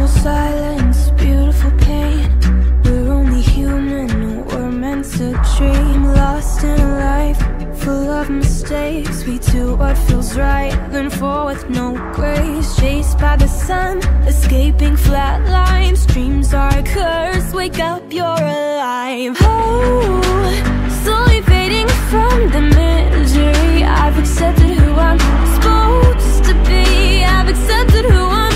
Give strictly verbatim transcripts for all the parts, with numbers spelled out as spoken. beautiful silence, beautiful pain. We're only human, we're meant to dream. Lost in a life full of mistakes, we do what feels right, learn for with no grace. Chased by the sun, escaping flat lines. Dreams are a curse, wake up, you're alive. Oh, slowly fading from the misery. I've accepted who I'm supposed to be. I've accepted who I'm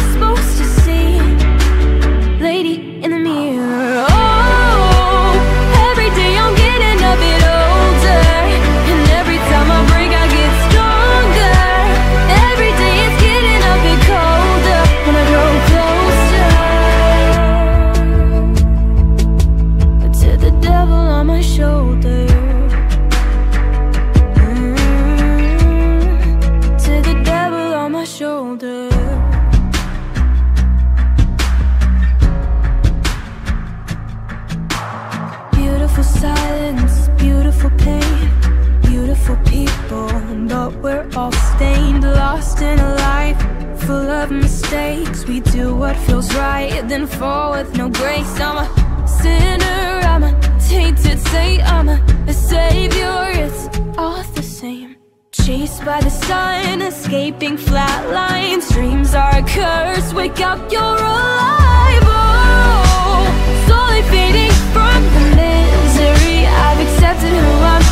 mistakes. We do what feels right, then fall with no grace. I'm a sinner, I'm a tainted saint, I'm a savior, it's all the same. Chased by the sun, escaping flat lines. Dreams are a curse, wake up, you're alive. Oh, slowly fading from the misery. I've accepted who I'm.